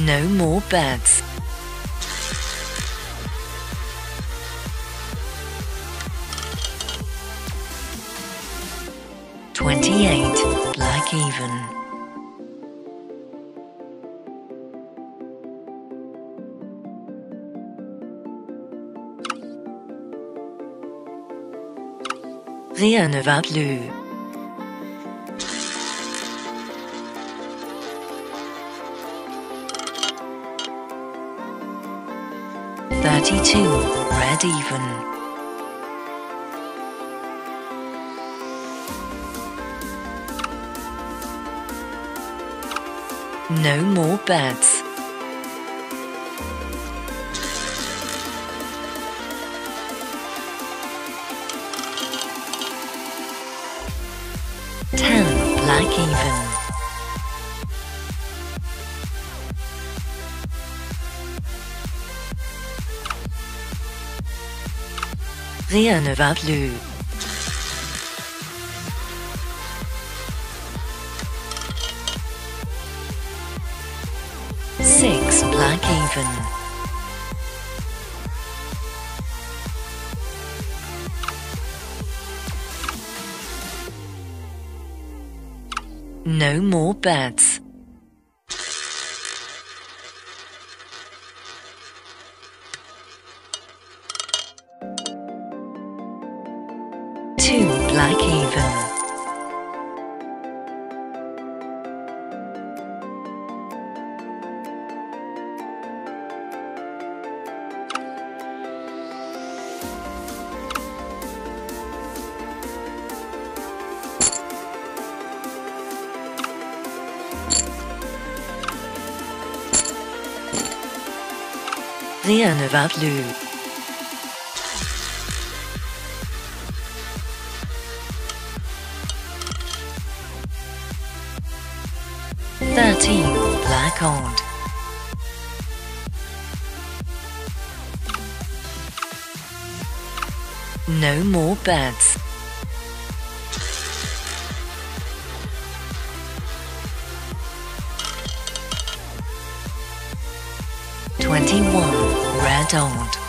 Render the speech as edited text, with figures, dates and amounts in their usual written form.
No more birds. Like even. rien ne va plus. Thirty-two, red even. 'No more birds. 10, black even. rien ne va plus. 6, black even. 'No more birds. 2, black even. rien ne va plus. 13, black owned. 'No more birds. 21, red owned.